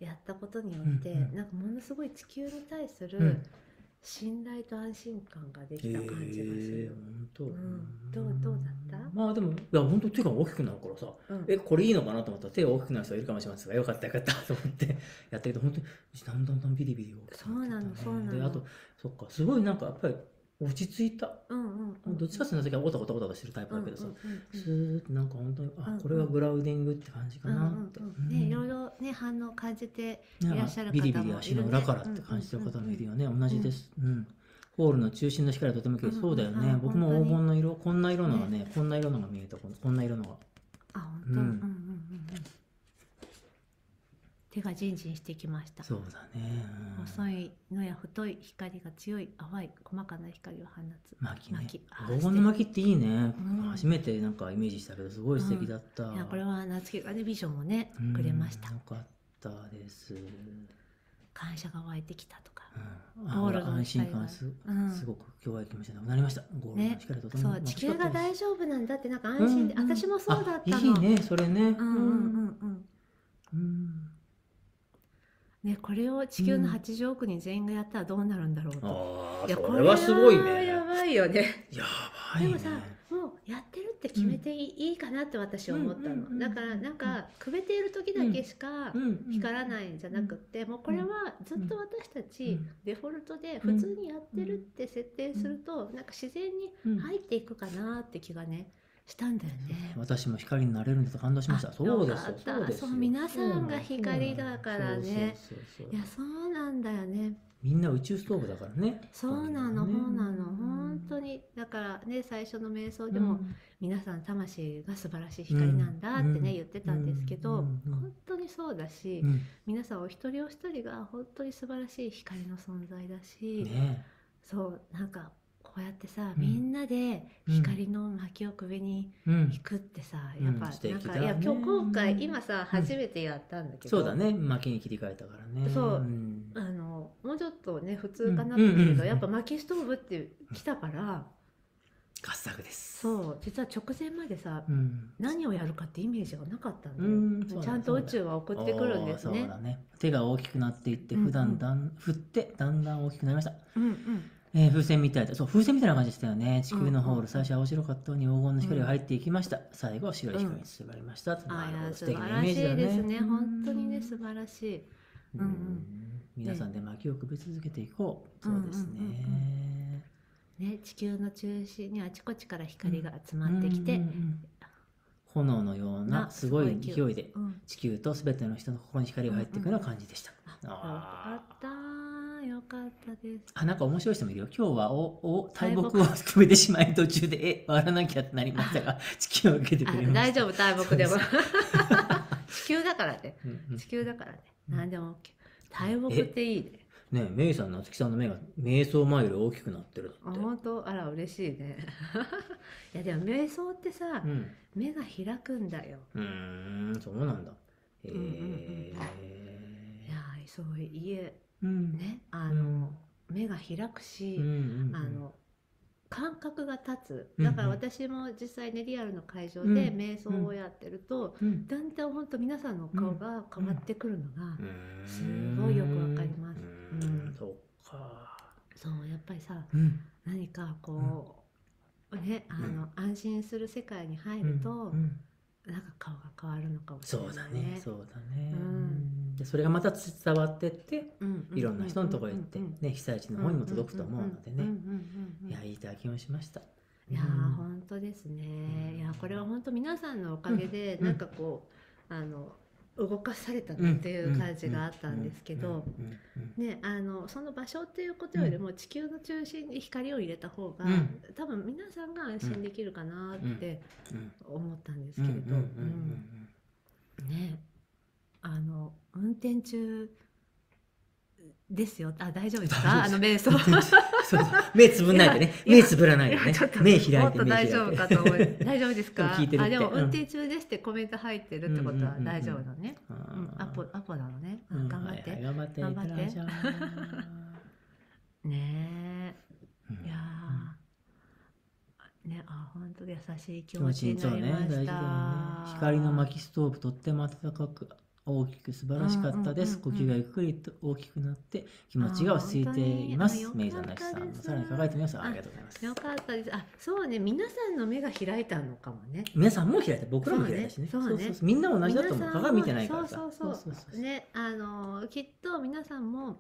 やったことによって、うん、なんかものすごい地球に対する、うん信頼と安心感ができた感じがする。どうだった？まあでもいや本当手が大きくなるからさ、うん、えこれいいのかなと思ったら手が大きくなる人はいるかもしれませんがよかったよかったと思ってやったけど本当にだんだんだんビリビリ大きくなってた、ね。そうなのそうなの。であとそっかすごいなんかやっぱり落ち着いた。どっちかっていうとゴタゴタゴタゴタしてるタイプだけどさ、スーッてなんか本当にあこれがグラウディングって感じかなって。ねいろいろね反応感じていらっしゃる方もいるね。ビリビリ足の裏からって感じてる方もいるよね。同じです。うん。ホールの中心の光はとても綺麗。そうだよね。僕も黄金の色こんな色のがねこんな色のが見えたこんな色のが。あ本当。うんうんうんうん。手がジンジンしてきました。そうだね。細いのや太い光が強い淡い細かな光を放つ巻ね。黄金の巻っていいね。初めてなんかイメージしたけどすごい素敵だった。いやこれは夏木がねビジョンをねくれました。よかったです。感謝が湧いてきたとか、うん、ゴールの安心感す、うん、すごく今日は行きましたね。なりました。ゴールの光とともに、ね、地球が大丈夫なんだってなんか安心で、うんうん、私もそうだったの。いいねそれね。うんうんうんうん。ねこれを地球のはちじゅうおく人全員がやったらどうなるんだろうと。うん、いやこれはすごいね。やばいよね。やばいね。でもさ。やってるって決めていいかなって私は思ったの、うんうんうんうん、だからなんかくべている時だけしか光らないんじゃなくて、もうこれはずっと私たちデフォルトで普通にやってるって設定するとなんか自然に入っていくかなって気がねしたんだよね。私も光になれるんだと感動しました。そうですよ、そうですよ、そう皆さんが光だからね。いやそうなんだよね。みんな宇宙ストーブだからね。そうなの、そうなの、本当にだからね最初の瞑想でも、うん、皆さん魂が素晴らしい光なんだってね、うん、言ってたんですけど、うん、本当にそうだし、うん、皆さんお一人お一人が本当に素晴らしい光の存在だし、ね、そうなんかこうやってさ、うん、みんなで光の薪をくべに行くってさ、うん、やっぱ、うん、なんか、ね、いや今日今回今さ、うん、初めてやったんだけど、そうだね薪に切り替えたからね。そう、うん、あのもうちょっとね普通かなって言うと、やっぱ薪ストーブって来たから合作です。そう実は直前までさ、うん、何をやるかってイメージがなかったんで、うん、ちゃんと宇宙は送ってくるんですね。そうだね手が大きくなっていって普段だん、うんうん、振ってだんだん大きくなりました、うんうんえー、風船みたいだそう風船みたいな感じでしたよね。地球のホール、うんうん、最初は青白かったように黄金の光が入っていきました、うん、最後は白い光に縛りました、うん、ああ素晴らしいですね、うん、本当にね素晴らしい、うんうんうん皆さんで薪をくべ続けていこう。そうですね、うんうんうんうん、ね地球の中心にあちこちから光が集まってきて、うんうんうん、炎のようなすごい勢いで地球とすべての人の心に光が入っていくような感じでした、うんうん、ああよかったです。あなんか面白い人もいるよ。今日はおお大木をくべてしまい途中でえ割らなきゃってなりましたが地球を受けてくれました。大丈夫大木でも地球だからね、うんうん、地球だからね何でも OK。大木っていいね。ねえ、メイさん、夏希さんの目が瞑想前より大きくなってるだって。本当、あら嬉しいね。いやでも瞑想ってさ、うん、目が開くんだよ。うーん、そうなんだ。へえ、うんうんうん。いやそう家、うん、ねあの、うん、目が開くし、うんうんうん、あの。感覚が立つ。だから私も実際ねリアルの会場で瞑想をやってると、うんうん、だんだん本当皆さんの顔が変わってくるのがすごいよくわかります。うんうん、そうか。そうやっぱりさ、うん、何かこう、うん、ねあの、うん、安心する世界に入ると、うんうん、なんか顔が変わるのかもしれないね。そうだね。そうだね。うん、でそれがまた伝わってって、うん、いろんな人のところへ行って、うん、ね被災地の方にも届くと思うのでね。いやいい体験をしました。いや、うん、本当ですね。いやこれは本当皆さんのおかげで、うん、なんかこうあの動かされたっていう感じがあったんですけど、ねあのその場所っていうことよりも地球の中心に光を入れた方が、うん、多分皆さんが安心できるかなって思ったんですけれど、うん、ねあの運転中。ですよ。あ、大丈夫ですか？あの瞑想そう目つぶらないでね。目つぶらないでね。目開いて目開いて。もっと大丈夫かと思い。大丈夫ですか？あ、でも運転中ですってコメント入ってるってことは大丈夫だね。うんうんうんうん、アポアポなのね。うん、頑張って、はいはい、頑張って頑張って。ってねえ、うん、いやー、ねあ本当に優しい気持ちになりました。ねね、光の薪ストーブとっても暖かく。大きく素晴らしかったです、うんうんうんうん、呼吸がゆっくりと大きくなって気持ちが落ち着いています。メイさん、ナチさんさらに輝いてみます。ありがとうございます。よかったです。あ、そうね皆さんの目が開いたのかもね。皆さんも開いた僕らも開いたしね。みんな同じだと思う。鏡見てないからさ。きっと皆さんも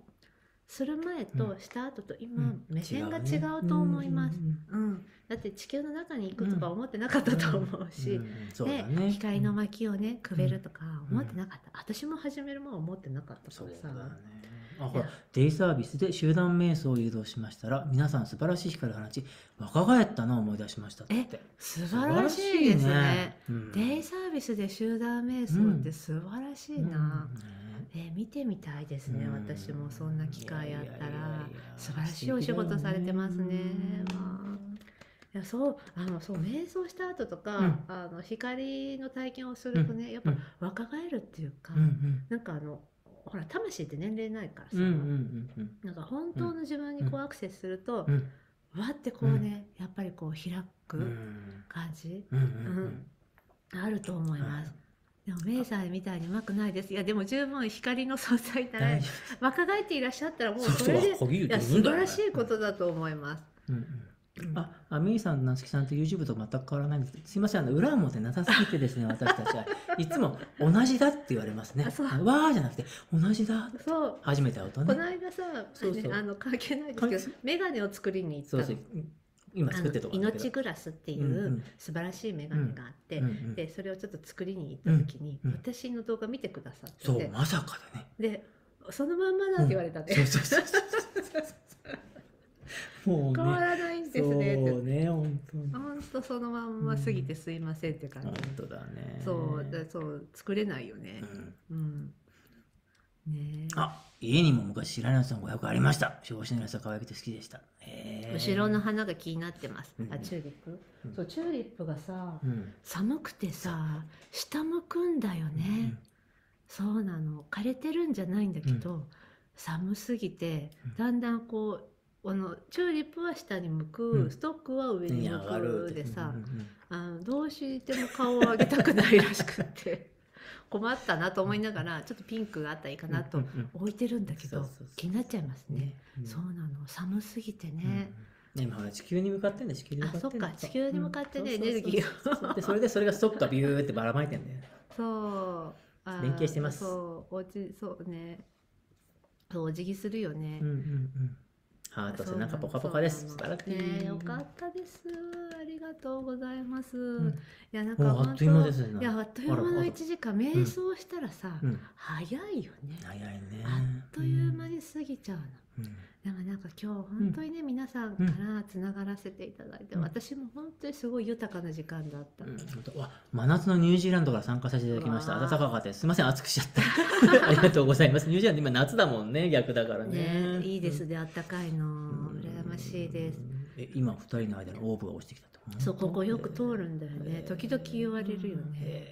する前とした後と今、うん、目線が違うと思います、うんうん、だって地球の中に行くとか思ってなかったと思うし、うんうんそうだね、光の薪をねくべるとか思ってなかった、うん、私も始めるもん思ってなかったからさ、そうだね、あほらデイサービスで集団瞑想を誘導しましたら皆さん素晴らしい光を放ち若返ったのを思い出しましたって。え素晴らしいです ね, ね、うん、デイサービスで集団瞑想って素晴らしいな、うんうんねえー、見てみたいですね、うん、私もそんな機会あったらいやいやいや素晴らしいお仕事されてますね。いやそうあのそう瞑想した後とか、うん、あの光の体験をするとね、うん、やっぱ若返るっていうか、うん、なんかあのほら魂って年齢ないからさ、うんうんうんうん、なんか本当の自分にこうアクセスすると、うんうん、わってこうね、うん、やっぱりこう開く感じ、うんうんうん、あると思います、うん、でも明細みたいにうまくないです。いやでも十分光の存在なら若返っていらっしゃったらもうそれでそうそう、いや素晴らしいことだと思います、うんうんうん、ああみーさん、なつきさんと YouTube と全く変わらないんですけど、すいません、あの裏表なさすぎてですね、私たちはいつも同じだって言われますね。わーじゃなくて同じだって初めて会うとね。この間さ、そうそう、あの関係ないですけどメガネを作りに行ったの。そうそう今作ってるところだけど、命グラスっていう素晴らしいメガネがあって、うんうん、でそれをちょっと作りに行った時に、うんうん、私の動画見てくださってて、そうまさかだね。でそのまんまだって言われたね、うん、そうそうそうそうもうね、変わらないんですねって。そうね、本当に。本当そのまんま過ぎてすいませんって感じ。うん、本当だね。そうだ、そう作れないよね。うん。うん、ね。あ、家にも昔白菜さんごひゃくありました。白菜さん可愛くて好きでした。後ろの花が気になってます。あ、チューリップ。うん、そうチューリップがさ、うん、寒くてさ、下向くんだよね、うん。そうなの。枯れてるんじゃないんだけど、うん、寒すぎてだんだんこう。あのチューリップは下に向く、うん、ストックは上に向くでさ、うんうん、あのどうしても顔を上げたくないらしくって困ったなと思いながらちょっとピンクがあったらいいかなと置いてるんだけど、うんうんうん、気になっちゃいますね、うん、そうなの寒すぎてね、うん、今は地球に向かってんだ、地球に向かってんだ、あ、そっか、地球に向かってね、うん、エネルギーをでそれでそれがストックがビューってばらまいてんだよねそうあ連携してます。そうおじそうねそうお辞儀するよね、うんうんうんハート背中ポカポカです。素晴らしい、ね、よかったです。ありがとうございます。うん、いやなんかあっという間ですね。いやあっという間のいちじかん瞑想したらさ、うん、早いよね。早いね。あっという間に過ぎちゃうの。うん、でもなんか今日本当にね、うん、皆さんからつながらせていただいて、うん、私も本当にすごい豊かな時間だった。うんうん、わ真夏のニュージーランドから参加させていただきました。暖かかったです。すみません暑くしちゃった。ありがとうございます。ニュージーランド今夏だもんね、逆だからね。ねいいですね、うん、暖かいの。羨ましいです。え今ふたりの間にオーブが落ちてきたと。そうここよく通るんだよね。時々言われるよね。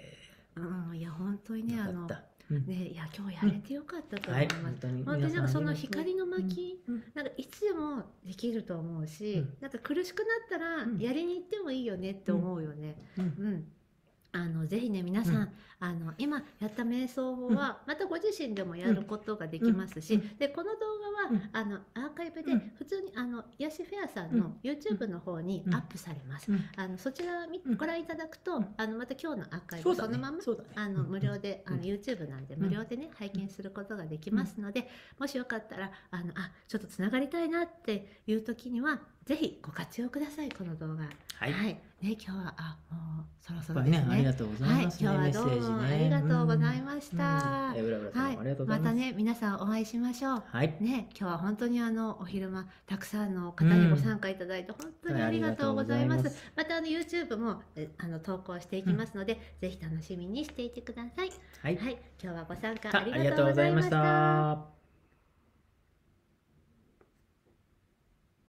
うん、いや本当にねあのねいや今日やれてよかったと思います。うんはい、本当に本当になんかその光の巻、うん、なんかいつでもできると思うし、うん、なんか苦しくなったらやりに行ってもいいよねって思うよね。うん。うんうんあのぜひね皆さん、うん、あの今やった瞑想法はまたご自身でもやることができますし、うん、でこの動画は、うん、あのアーカイブで普通にあの癒しフェアさんの YouTube の方にアップされます、うん、あのそちらご覧いただくと、うん、あのまた今日のアーカイブ、ね、そのまま、ね、あの無料であの YouTube なんで無料でね拝見することができますのでもしよかったらあのあちょっとつながりたいなっていう時にはぜひご活用くださいこの動画。はい。はい、ね今日はあもうそろそろですね。ねありがとうございます、ね。はい。今日はどうもありがとうございました。はい。またね皆さんお会いしましょう。はい。ね今日は本当にあのお昼間たくさんの方にご参加いただいて、うん、本当にありがとうございます。はい、またあの YouTube もあの投稿していきますので、うん、ぜひ楽しみにしていてください。はい。はい、今日はご参加ありがとうございました。